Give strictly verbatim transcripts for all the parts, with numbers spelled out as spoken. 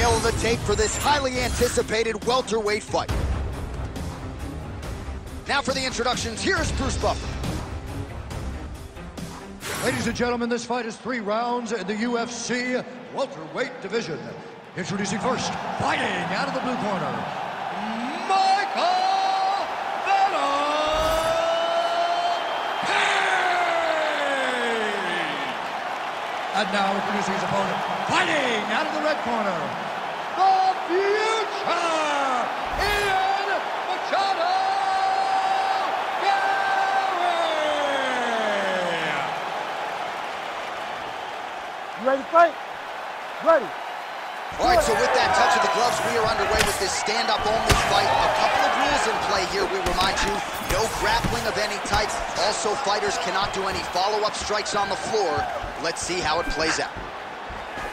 tail of the tape for this highly anticipated welterweight fight. Now for the introductions, here's Bruce Buffer. Ladies and gentlemen, this fight is three rounds in the U F C welterweight division. Introducing first, fighting out of the blue corner, Michael Venom Page! And now introducing his opponent, fighting out of the red corner, the future, Ian Machado Garry! You ready to fight? Ready. All right, so with that touch of the gloves, we are underway with this stand-up-only fight. A couple of rules in play here, we remind you. No grappling of any type. Also, fighters cannot do any follow-up strikes on the floor. Let's see how it plays out.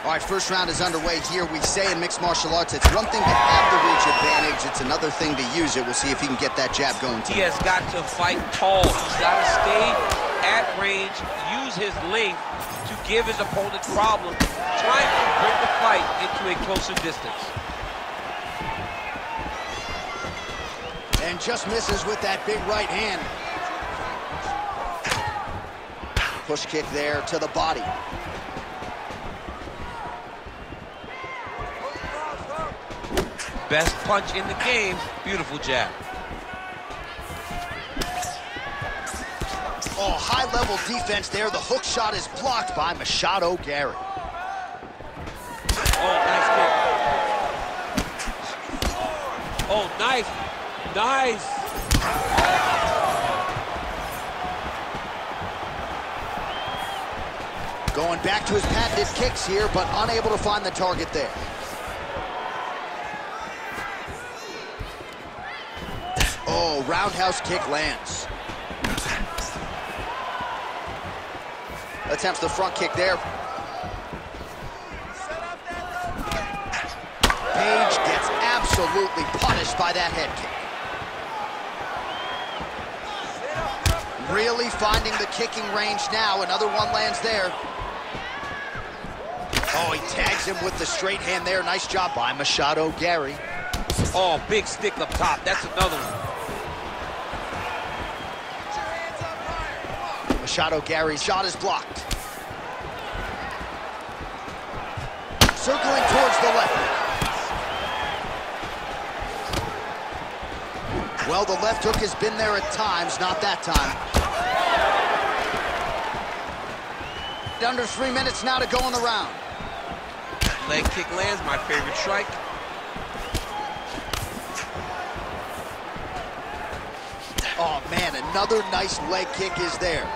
All right, first round is underway here. We say in mixed martial arts, it's one thing to have the reach advantage. It's another thing to use it. We'll see if he can get that jab going. He has got to fight tall. He's got to stay at range, use his length to give his opponent problems. Trying to bring the fight into a closer distance. And just misses with that big right hand. Push kick there to the body. Best punch in the game. Beautiful jab. Oh, high-level defense there. The hook shot is blocked by Machado Garry. Oh, nice kick. Oh, nice. Nice. Going back to his patented kicks here, but unable to find the target there. Oh, roundhouse kick lands. Attempts the front kick there. Page gets absolutely punished by that head kick. Really finding the kicking range now. Another one lands there. Oh, he tags him with the straight hand there. Nice job by Machado Garry. Oh, big stick up top. That's another one. Machado Garry's shot is blocked. Circling towards the left. Well, the left hook has been there at times, not that time. Under three minutes now to go in the round. Leg kick lands, my favorite strike. Oh, man, another nice leg kick is there.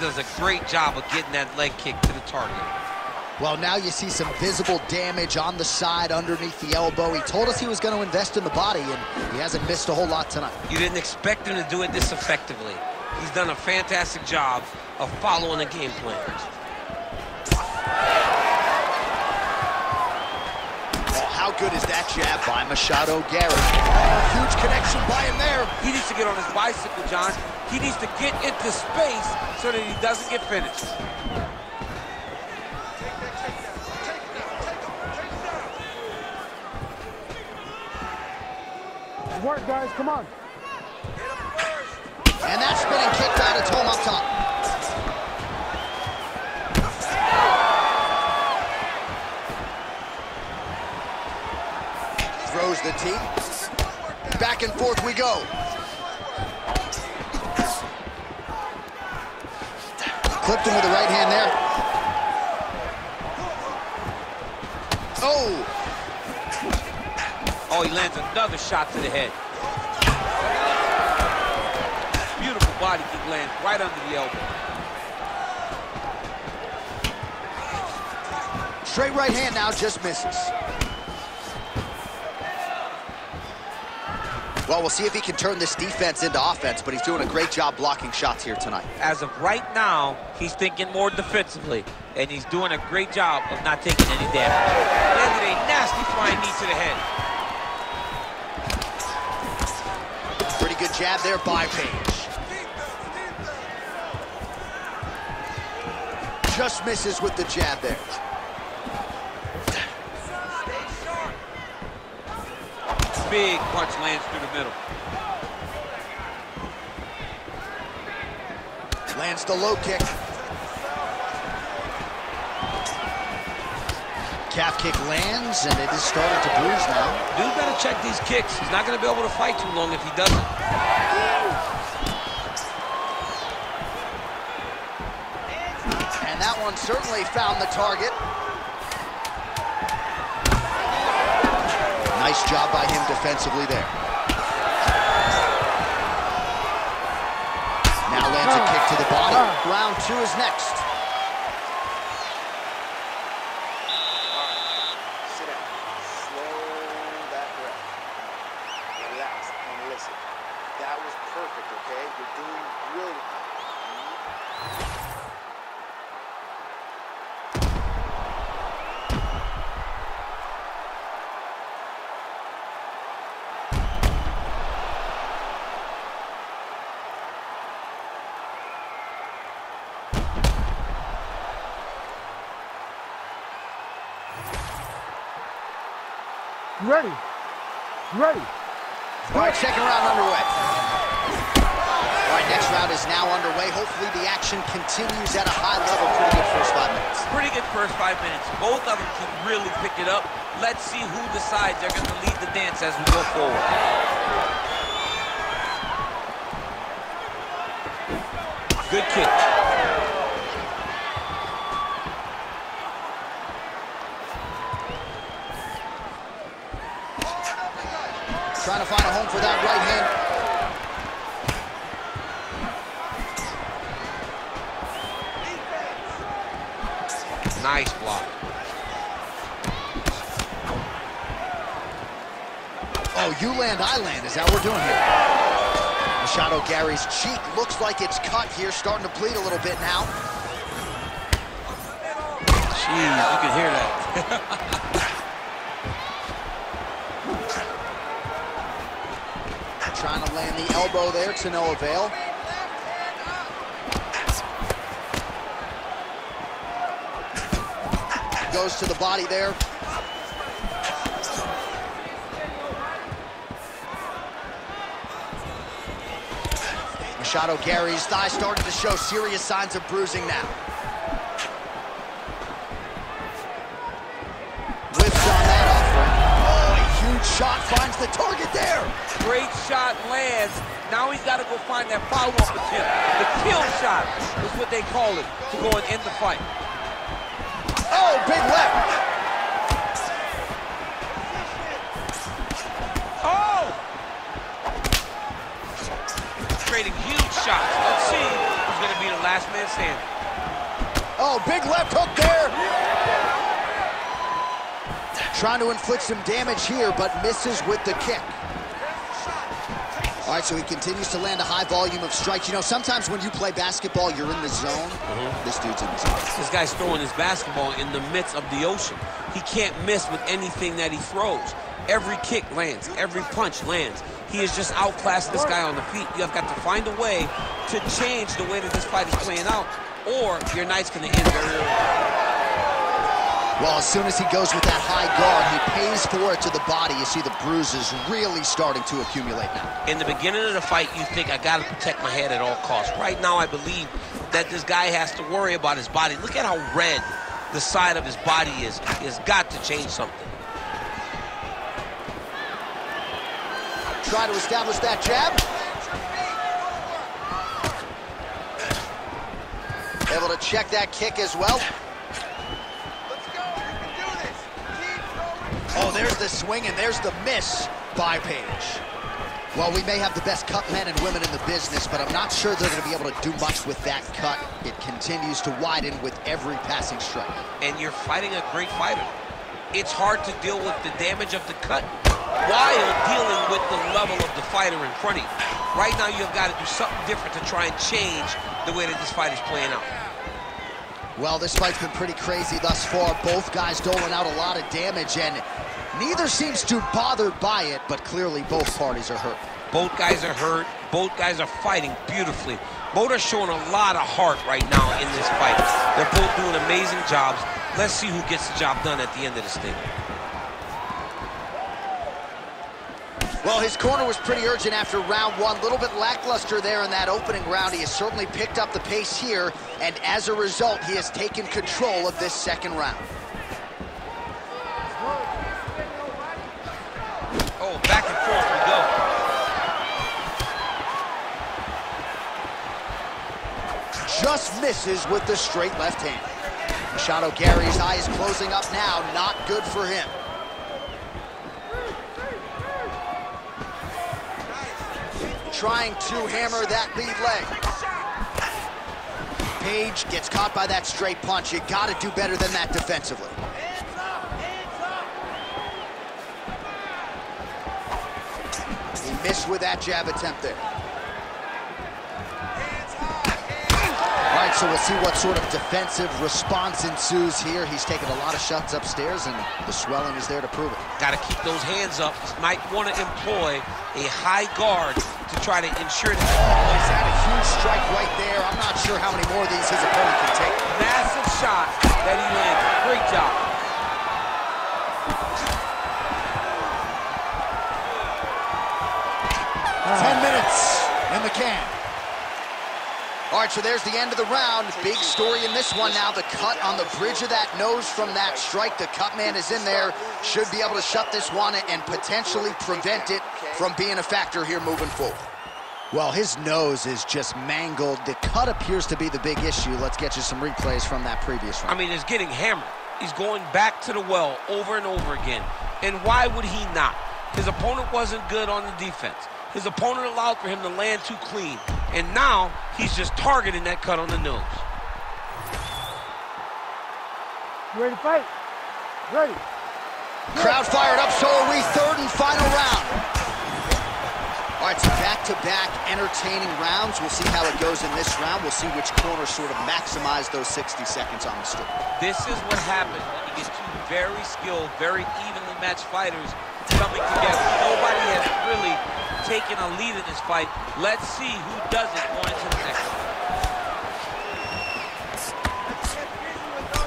Does a great job of getting that leg kick to the target. Well, now you see some visible damage on the side underneath the elbow. He told us he was going to invest in the body, and he hasn't missed a whole lot tonight. You didn't expect him to do it this effectively. He's done a fantastic job of following the game plan. Well, how good is that jab by Machado Garry? Oh, huge connection by him there. He needs to get on his bicycle, John. He needs to get into space so that he doesn't get finished. Work, guys, come on. And that spinning kick out of home up top. Throws the tee. Back and forth we go. Clipped him with the right hand there. Oh! Oh, he lands another shot to the head. Beautiful body kick lands right under the elbow. Straight right hand now just misses. Well, we'll see if he can turn this defense into offense, but he's doing a great job blocking shots here tonight. As of right now, he's thinking more defensively, and he's doing a great job of not taking any damage. Landed a nasty flying knee to the head. Pretty good jab there by Page. Just misses with the jab there. Big punch lands through the middle. Lands the low kick. Calf kick lands, and it is starting to bruise now. Dude better check these kicks. He's not going to be able to fight too long if he doesn't. And that one certainly found the target. Nice job by him defensively there. Now lands a kick to the body. Round two is next. Ready. Ready. All right, second round underway. All right, next round is now underway. Hopefully the action continues at a high level. Pretty good first five minutes. Pretty good first five minutes. Both of them can really pick it up. Let's see who decides they're going to lead the dance as we go forward. Good kick. Trying to find a home for that right hand. Nice block. Oh, you land, I land. Is that what we're doing here? Machado Garry's cheek looks like it's cut here. Starting to bleed a little bit now. Jeez, you can hear that. Trying to land the elbow there to no avail. Goes to the body there. Machado Garry's thigh starting to show serious signs of bruising now. Shot finds the target there. Great shot lands. Now he's got to go find that follow-up attempt. The kill shot is what they call it to go and end the fight. Oh, big left. Oh! Creating huge shots. Let's see who's going to be the last man standing. Oh, big left hook there. Yeah. Trying to inflict some damage here, but misses with the kick. All right, so he continues to land a high volume of strikes. You know, sometimes when you play basketball, you're in the zone. Mm-hmm. This dude's in the zone. This guy's throwing his basketball in the midst of the ocean. He can't miss with anything that he throws. Every kick lands. Every punch lands. He is just outclassed this guy on the feet. You have got to find a way to change the way that this fight is playing out, or your night's going to end very early. Well, as soon as he goes with that high guard, he pays for it to the body. You see the bruises really starting to accumulate now. In the beginning of the fight, you think, I got to protect my head at all costs. Right now, I believe that this guy has to worry about his body. Look at how red the side of his body is. He has got to change something. Try to establish that jab. Able to check that kick as well. Oh, there's the swing, and there's the miss by Page. Well, we may have the best cut men and women in the business, but I'm not sure they're going to be able to do much with that cut. It continues to widen with every passing strike. And you're fighting a great fighter. It's hard to deal with the damage of the cut while dealing with the level of the fighter in front of you. Right now, you've got to do something different to try and change the way that this fight is playing out. Well, this fight's been pretty crazy thus far. Both guys doling out a lot of damage, and neither seems too bothered by it, but clearly both parties are hurt. Both guys are hurt. Both guys are fighting beautifully. Both are showing a lot of heart right now in this fight. They're both doing amazing jobs. Let's see who gets the job done at the end of this thing. Well, his corner was pretty urgent after round one. A little bit lackluster there in that opening round. He has certainly picked up the pace here, and as a result, he has taken control of this second round. Oh, back and forth we go. Just misses with the straight left hand. Machado Garry's eye is closing up now. Not good for him. Trying to hammer that lead leg. Page gets caught by that straight punch. You got to do better than that defensively. Hands up, hands up. He missed with that jab attempt there. Hands up, hands up. All right, so we'll see what sort of defensive response ensues here. He's taking a lot of shots upstairs, and the swelling is there to prove it. Got to keep those hands up. Might want to employ a high guard to try to ensure that. Oh, he's had a huge strike right there. I'm not sure how many more of these his opponent can take. Massive shot that he landed. Great job. Oh. Ten minutes in the can. All right, so there's the end of the round. Big story in this one now. The cut on the bridge of that nose from that strike. The cut man is in there. Should be able to shut this one and potentially prevent it from being a factor here moving forward. Well, his nose is just mangled. The cut appears to be the big issue. Let's get you some replays from that previous round. I mean, he's getting hammered. He's going back to the well over and over again. And why would he not? His opponent wasn't good on the defense. His opponent allowed for him to land too clean. And now he's just targeting that cut on the nose. You ready to fight? Ready. Crowd fired up, so are we. Third and final round. All right, so back-to-back entertaining rounds. We'll see how it goes in this round. We'll see which corner sort of maximize those sixty seconds on the strip. This is what happens when you get two very skilled, very evenly matched fighters coming together. Nobody has really taken a lead in this fight. Let's see who does it going into the next one.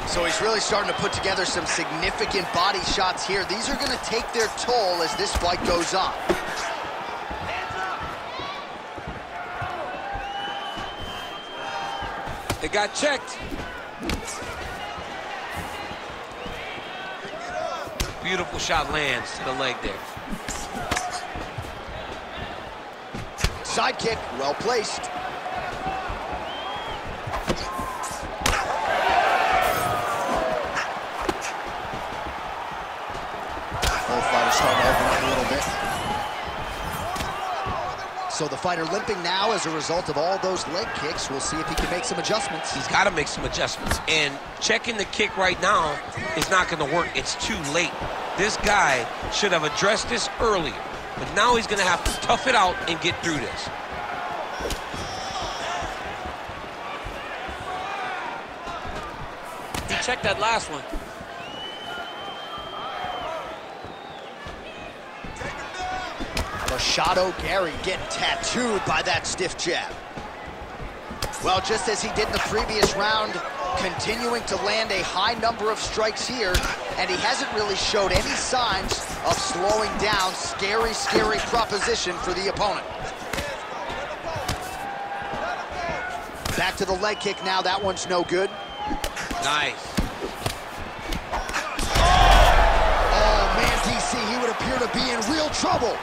So he's really starting to put together some significant body shots here. These are going to take their toll as this fight goes on. They got checked. Beautiful shot lands to the leg there. Sidekick, well placed. Both fighters starting to open up a little bit. So the fighter limping now as a result of all those leg kicks. We'll see if he can make some adjustments. He's got to make some adjustments. And checking the kick right now is not going to work. It's too late. This guy should have addressed this earlier. But now he's going to have to tough it out and get through this. He checked that last one. Machado Garry getting tattooed by that stiff jab. Well, just as he did in the previous round, continuing to land a high number of strikes here, and he hasn't really showed any signs of slowing down. Scary, scary proposition for the opponent. Back to the leg kick now. That one's no good. Nice. Oh, oh man, D C, he would appear to be in real trouble.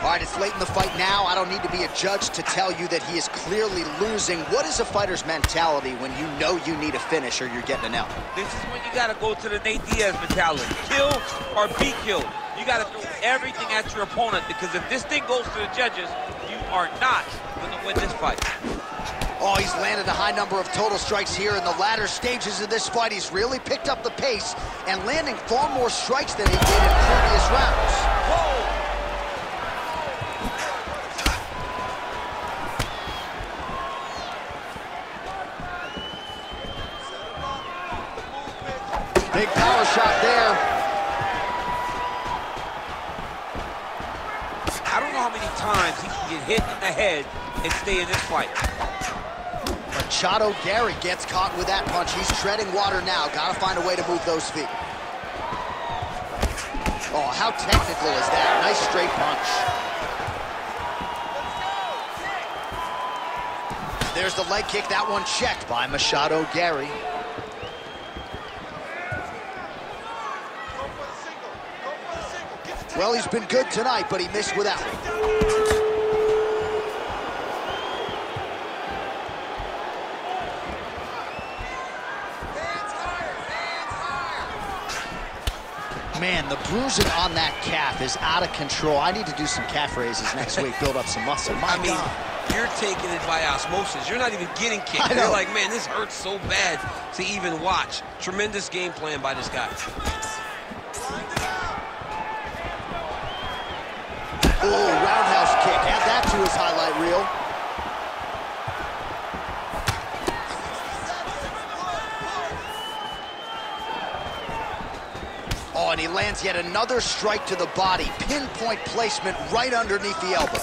All right, it's late in the fight now. I don't need to be a judge to tell you that he is clearly losing. What is a fighter's mentality when you know you need a finish or you're getting an L? This is when you got to go to the Nate Diaz mentality. Kill or be killed. You got to throw everything at your opponent, because if this thing goes to the judges, you are not going to win this fight. Oh, he's landed a high number of total strikes here in the latter stages of this fight. He's really picked up the pace and landing far more strikes than he did in previous rounds. Whoa. Big power shot there. I don't know how many times he can get hit in the head and stay in this fight. Machado Garry gets caught with that punch. He's treading water now. Gotta find a way to move those feet. Oh, how technical is that? Nice straight punch. There's the leg kick. That one checked by Machado Garry. Well, he's been good tonight, but he missed with that one. Man, the bruising on that calf is out of control. I need to do some calf raises next week, build up some muscle. My I God. mean, you're taking it by osmosis. You're not even getting kicked. You're like, man, this hurts so bad to even watch. Tremendous game plan by this guy. Ooh, roundhouse kick. Add that to his highlight reel. Oh, and he lands yet another strike to the body. Pinpoint placement right underneath the elbow.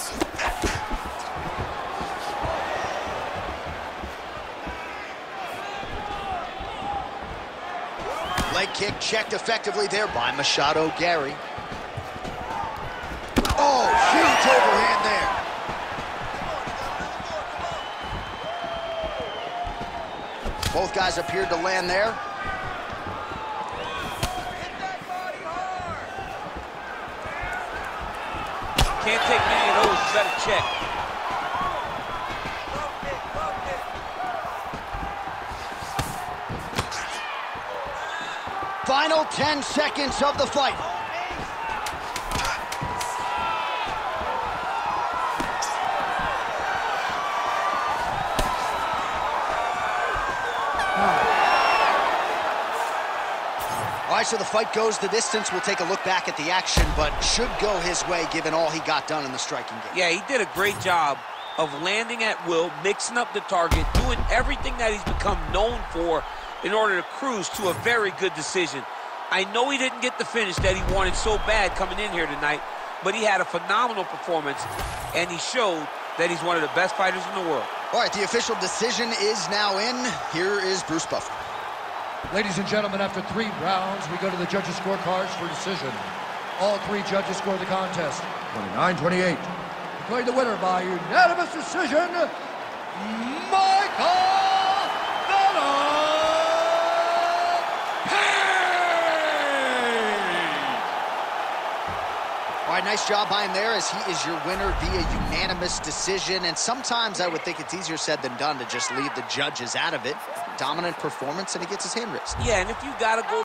Leg kick checked effectively there by Machado Garry. Oh, huge overhand there. Both guys appeared to land there. Can't take many of those without a check. Final ten seconds of the fight. All right, so the fight goes the distance. We'll take a look back at the action, but should go his way given all he got done in the striking game. Yeah, he did a great job of landing at will, mixing up the target, doing everything that he's become known for in order to cruise to a very good decision. I know he didn't get the finish that he wanted so bad coming in here tonight, but he had a phenomenal performance, and he showed that he's one of the best fighters in the world. All right, the official decision is now in. Here is Bruce Buffer. Ladies and gentlemen, after three rounds, we go to the judges' scorecards for decision. All three judges scored the contest twenty-nine twenty-eight. Declared the winner by unanimous decision, Michael Venom Page! All right, nice job by him there, as he is your winner via unanimous decision. And sometimes I would think it's easier said than done to just leave the judges out of it. Dominant performance, and he gets his hand raised. Yeah, and if you gotta go